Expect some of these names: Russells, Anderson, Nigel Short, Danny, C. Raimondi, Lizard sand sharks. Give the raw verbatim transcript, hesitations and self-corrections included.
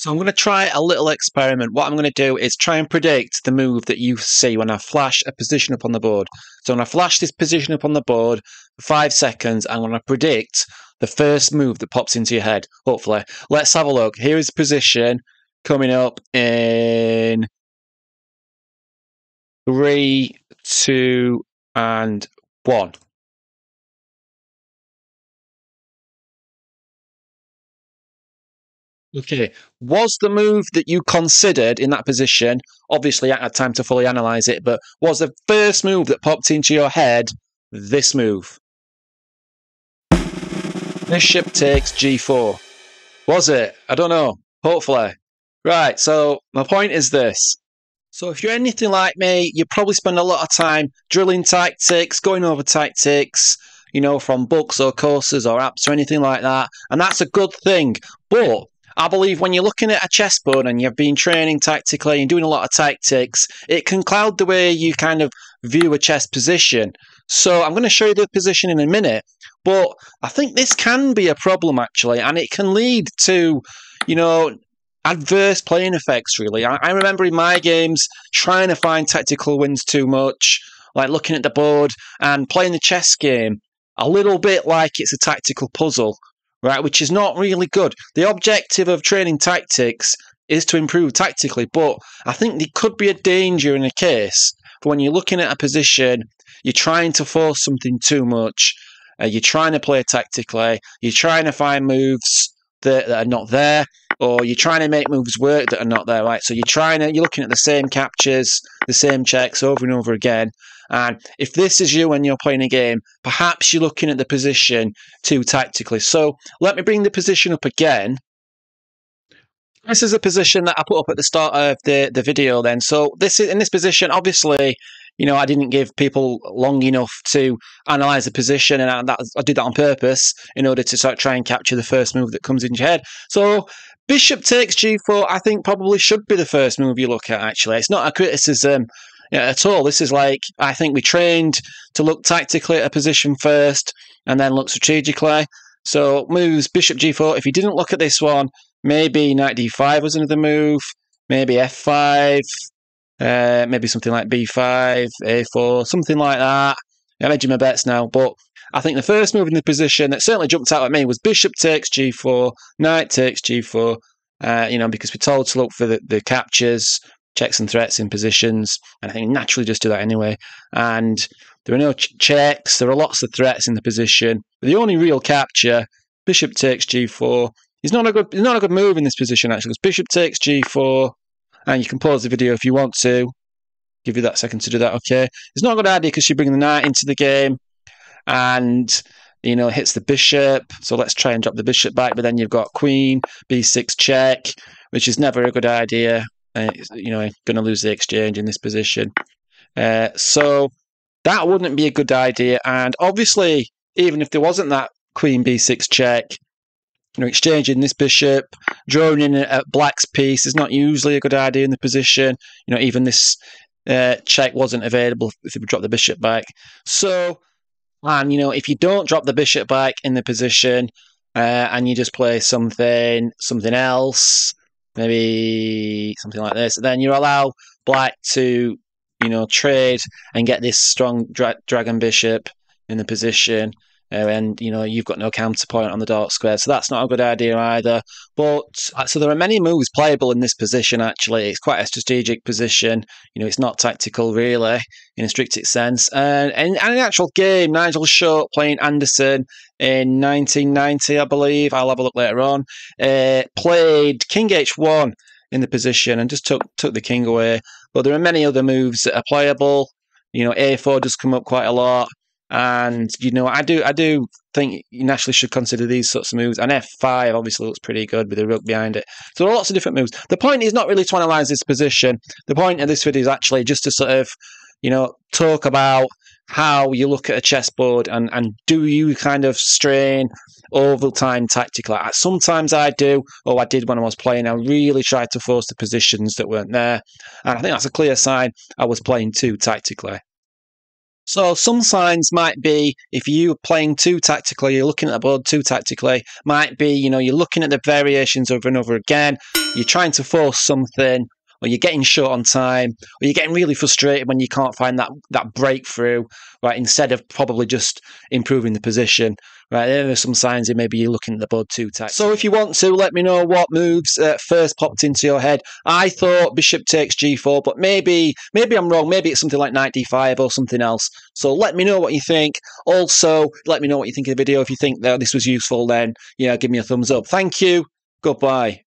So I'm going to try a little experiment. What I'm going to do is try and predict the move that you see when I flash a position up on the board. So when I flash this position up on the board for five seconds, I'm going to predict the first move that pops into your head, hopefully. Let's have a look. Here is the position coming up in three, two, and one. Okay, was the move that you considered in that position, obviously I had time to fully analyse it, but was the first move that popped into your head this move? Bishop takes g four. Was it? I don't know. Hopefully. Right, so my point is this. So if you're anything like me, you probably spend a lot of time drilling tactics, going over tactics, you know, from books or courses or apps or anything like that, and that's a good thing, but I believe when you're looking at a chessboard and you've been training tactically and doing a lot of tactics, it can cloud the way you kind of view a chess position. So I'm going to show you the position in a minute, but I think this can be a problem actually, and it can lead to, you know, adverse playing effects really. I, I remember in my games trying to find tactical wins too much, like looking at the board and playing the chess game a little bit like it's a tactical puzzle. Right, which is not really good. The objective of training tactics is to improve tactically, but I think there could be a danger in a case for when you're looking at a position, you're trying to force something too much, uh, you're trying to play tactically, you're trying to find moves that, that are not there, or you're trying to make moves work that are not there, right? So you're trying to, you're looking at the same captures, the same checks over and over again. And if this is you when you're playing a game, perhaps you're looking at the position too tactically. So let me bring the position up again. This is a position that I put up at the start of the, the video then. So this is in this position, obviously, you know, I didn't give people long enough to analyse the position, and I, that, I did that on purpose in order to sort of try and capture the first move that comes in your head. So bishop takes g four, I think probably should be the first move you look at, actually. It's not a criticism Yeah, at all. This is like, I think we trained to look tactically at a position first and then look strategically. So moves bishop g four. If you didn't look at this one, maybe knight d five was another move. Maybe f five. Uh, maybe something like b five, a four, something like that. I'm edging my bets now, but I think the first move in the position that certainly jumped out at me was bishop takes g four, knight takes g four. Uh, you know, because we're told to look for the, the captures, checks and threats in positions, and I think naturally just do that anyway. And there are no ch checks, there are lots of threats in the position. But the only real capture, bishop takes g four, is not a good, it's not a good move in this position actually, because bishop takes g four, and you can pause the video if you want to. Give you that second to do that, okay. It's not a good idea because you bring the knight into the game, and you know, hits the bishop, so let's try and drop the bishop back, but then you've got queen, b six check, which is never a good idea. Uh, you know, going to lose the exchange in this position. Uh, so that wouldn't be a good idea. And obviously, even if there wasn't that queen b six check, you know, exchanging this bishop, drawing in at black's piece is not usually a good idea in the position. You know, even this uh, check wasn't available if we drop the bishop back. So, and you know, if you don't drop the bishop back in the position uh, and you just play something, something else, maybe something like this, then you allow black to, you know, trade and get this strong dra dragon bishop in the position, uh, and, you know, you've got no counterpoint on the dark square, so that's not a good idea either. But, so there are many moves playable in this position, actually. It's quite a strategic position. You know, it's not tactical, really, in a strict sense. And, and, and in the actual game, Nigel Short playing Anderson, in nineteen ninety, I believe, I'll have a look later on, uh, played king h one in the position and just took took the king away. But there are many other moves that are playable. You know, a four does come up quite a lot. And, you know, I do I do think you naturally should consider these sorts of moves. And f five obviously looks pretty good with the rook behind it. So there are lots of different moves. The point is not really to analyse this position. The point of this video is actually just to sort of, you know, talk about how you look at a chessboard, and, and do you kind of strain over time tactically? Sometimes I do, or I did when I was playing. I really tried to force the positions that weren't there. And I think that's a clear sign I was playing too tactically. So some signs might be, if you're playing too tactically, you're looking at the board too tactically, might be, you know, you're looking at the variations over and over again. you're trying to force something, or you're getting short on time, or you're getting really frustrated when you can't find that that breakthrough, right? Instead of probably just improving the position, right? There are some signs that maybe you're looking at the board too tight. So if you want to, let me know what moves uh, first popped into your head. I thought bishop takes g four, but maybe maybe I'm wrong. Maybe it's something like knight d five or something else. So let me know what you think. Also, let me know what you think of the video. If you think that this was useful, then yeah, give me a thumbs up. Thank you. Goodbye.